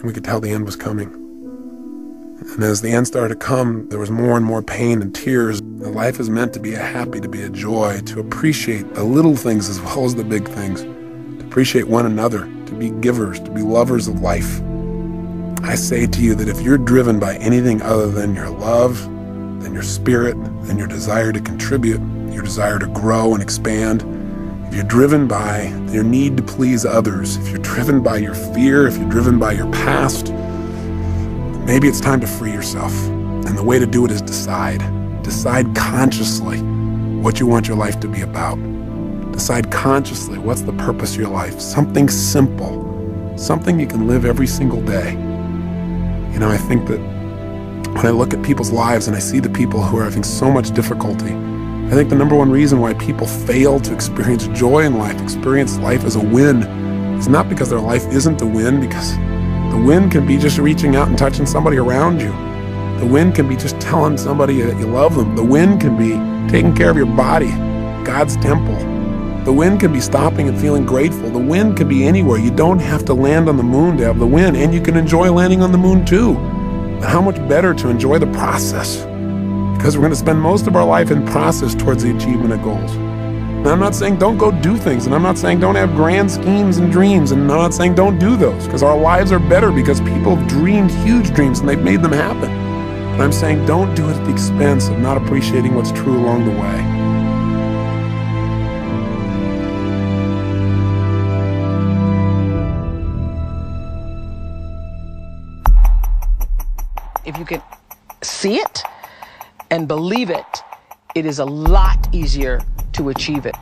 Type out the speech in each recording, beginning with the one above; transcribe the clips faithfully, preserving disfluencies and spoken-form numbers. and we could tell the end was coming. And as the end started to come, there was more and more pain and tears. Life is meant to be a happy, to be a joy, to appreciate the little things as well as the big things, to appreciate one another, to be givers, to be lovers of life. I say to you that if you're driven by anything other than your love, than your spirit, than your desire to contribute, your desire to grow and expand, if you're driven by your need to please others, if you're driven by your fear, if you're driven by your past, maybe it's time to free yourself. And the way to do it is decide. Decide consciously what you want your life to be about. Decide consciously what's the purpose of your life. Something simple, something you can live every single day. You know, I think that when I look at people's lives and I see the people who are having so much difficulty, I think the number one reason why people fail to experience joy in life, experience life as a win, is not because their life isn't the win, because the win can be just reaching out and touching somebody around you. The win can be just telling somebody that you love them. The win can be taking care of your body, God's temple. The win can be stopping and feeling grateful. The win can be anywhere. You don't have to land on the moon to have the win, and you can enjoy landing on the moon too. But how much better to enjoy the process, because we're going to spend most of our life in process towards the achievement of goals. And I'm not saying don't go do things, and I'm not saying don't have grand schemes and dreams, and I'm not saying don't do those, because our lives are better because people have dreamed huge dreams and they've made them happen. But I'm saying don't do it at the expense of not appreciating what's true along the way. If you can see it and believe it, it is a lot easier to achieve it.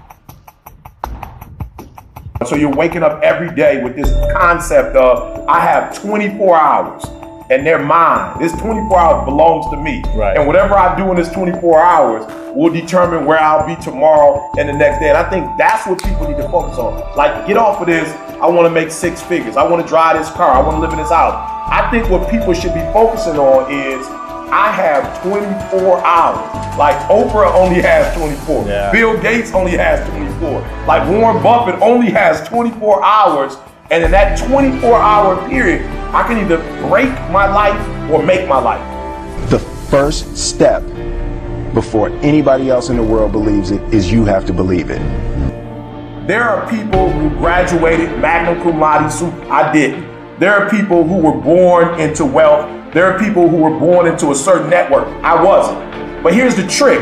So you're waking up every day with this concept of, I have twenty-four hours, and they're mine. This twenty-four hours belongs to me. Right. And whatever I do in this twenty-four hours will determine where I'll be tomorrow and the next day. And I think that's what people need to focus on. Like, get off of this, I want to make six figures. I want to drive this car. I want to live in this house. I think what people should be focusing on is, I have twenty-four hours. Like, Oprah only has twenty-four. Yeah. Bill Gates only has twenty-four. Like, Warren Buffett only has twenty-four hours. And in that twenty-four hour period, I can either break my life or make my life. The first step before anybody else in the world believes it is you have to believe it. There are people who graduated magna cum laude, so I didn't. There are people who were born into wealth. There are people who were born into a certain network. I wasn't. But here's the trick.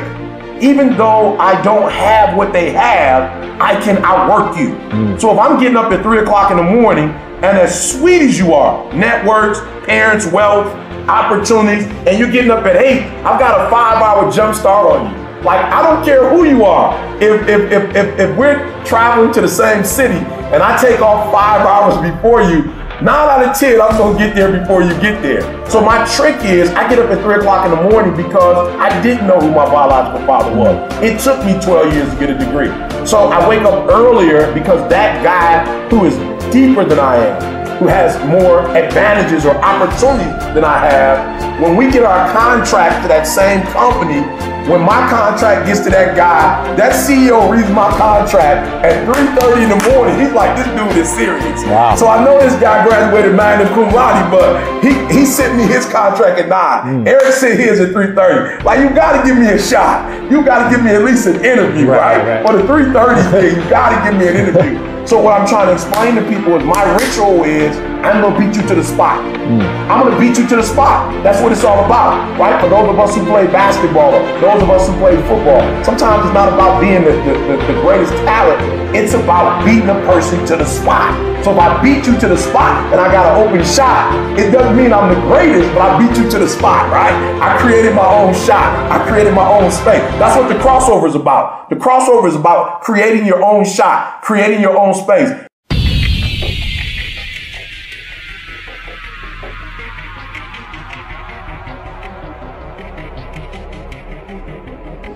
Even though I don't have what they have, I can outwork you. Mm. So if I'm getting up at three o'clock in the morning, and as sweet as you are, networks, parents, wealth, opportunities, and you're getting up at eight, I've got a five hour jump start on you. Like, I don't care who you are. If, if, if, if, if we're traveling to the same city and I take off five hours before you, nine out of ten, I'm gonna get there before you get there. So my trick is, I get up at three o'clock in the morning because I didn't know who my biological father was. It took me twelve years to get a degree. So I wake up earlier because that guy who is deeper than I am, who has more advantages or opportunities than I have, when we get our contract to that same company, when my contract gets to that guy, that C E O reads my contract at three thirty in the morning. He's like, this dude is serious. Wow. So I know this guy graduated magna cum laude, but he, he sent me his contract at nine. Mm. Eric sent his at three thirty. Like, you gotta give me a shot. You gotta give me at least an interview, right? right? right. For the three thirty thing, you gotta give me an interview. So what I'm trying to explain to people is, my ritual is, I'm gonna beat you to the spot. Mm. I'm gonna beat you to the spot. That's what it's all about, right? For those of us who play basketball, those of us who play football, sometimes it's not about being the, the, the greatest talent, it's about beating a person to the spot. So if I beat you to the spot and I got an open shot, it doesn't mean I'm the greatest, but I beat you to the spot, right? I created my own shot. I created my own space. That's what the crossover is about. The crossover is about creating your own shot, creating your own space.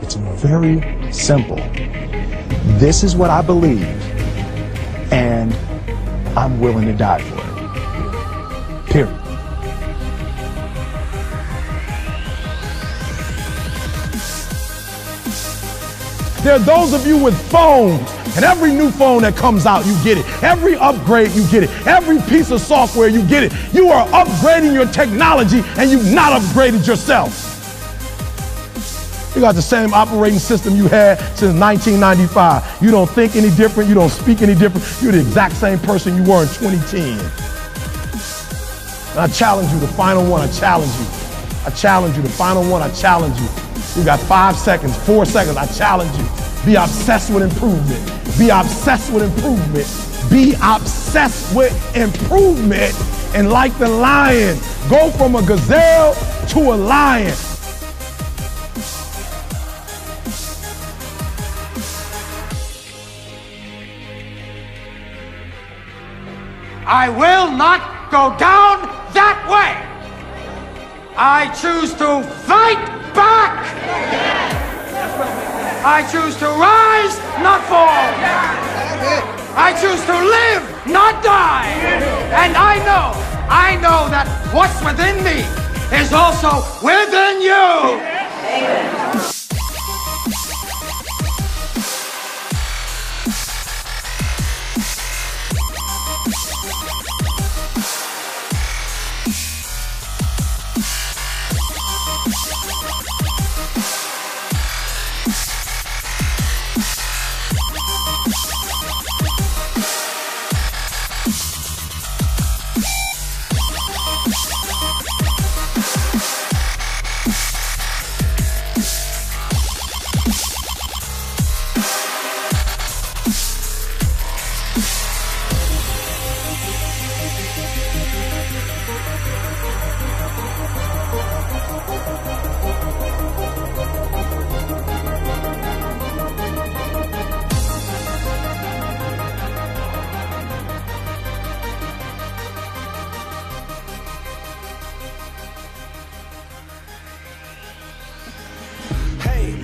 It's very simple. This is what I believe, and I'm willing to die for it. Period. There are those of you with phones, and every new phone that comes out, you get it. Every upgrade, you get it. Every piece of software, you get it. You are upgrading your technology and you've not upgraded yourself. You got the same operating system you had since nineteen ninety-five. You don't think any different. You don't speak any different. You're the exact same person you were in twenty ten. And I challenge you, the final one, I challenge you. I challenge you, the final one, I challenge you. You got five seconds, four seconds, I challenge you. Be obsessed with improvement. Be obsessed with improvement. Be obsessed with improvement. And like the lion, go from a gazelle to a lion. I will not go down that way. I choose to fight back. I choose to rise, not fall. I choose to live, not die. And I know, I know that what's within me is also within you. Amen.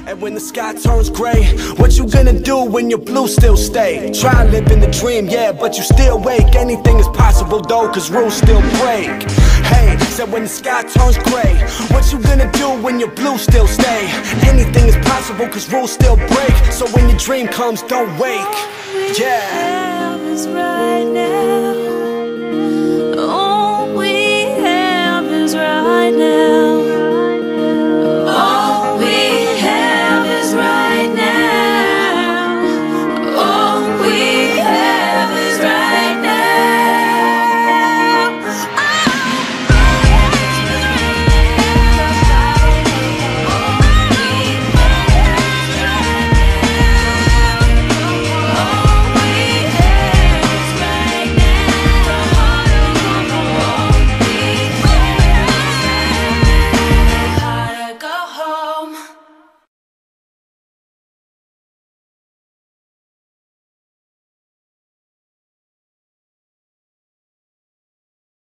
And when the sky turns gray, what you gonna do when your blue still stay? Try living the dream, yeah, but you still wake. Anything is possible though, cause rules still break. Hey, said when the sky turns gray, what you gonna do when your blue still stay? Anything is possible cause rules still break. So when your dream comes, don't wake. Yeah.